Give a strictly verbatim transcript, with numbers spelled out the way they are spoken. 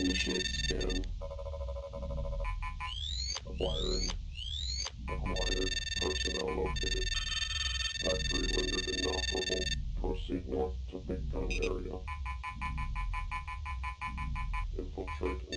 Initiate scan. Acquiring. Acquired. Personnel located. Factory rendered inoperable. Proceed north to Big Gun area. Infiltrate.